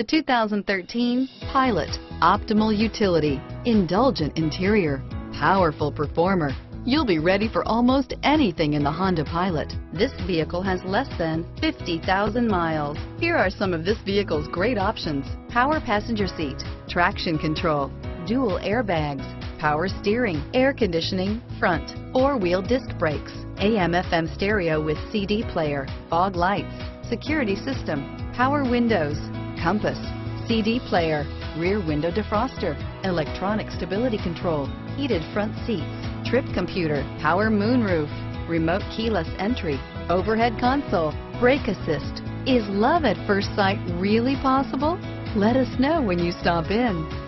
The 2013 Pilot. Optimal utility, indulgent interior, powerful performer. You'll be ready for almost anything in the Honda Pilot. This vehicle has less than 50,000 miles. Here are some of this vehicle's great options: power passenger seat, traction control, dual airbags, power steering, air conditioning, front, four-wheel disc brakes, AM/FM stereo with CD player, fog lights, security system, power windows, compass, CD player, rear window defroster, electronic stability control, heated front seats, trip computer, power moonroof, remote keyless entry, overhead console, brake assist. Is love at first sight really possible? Let us know when you stop in.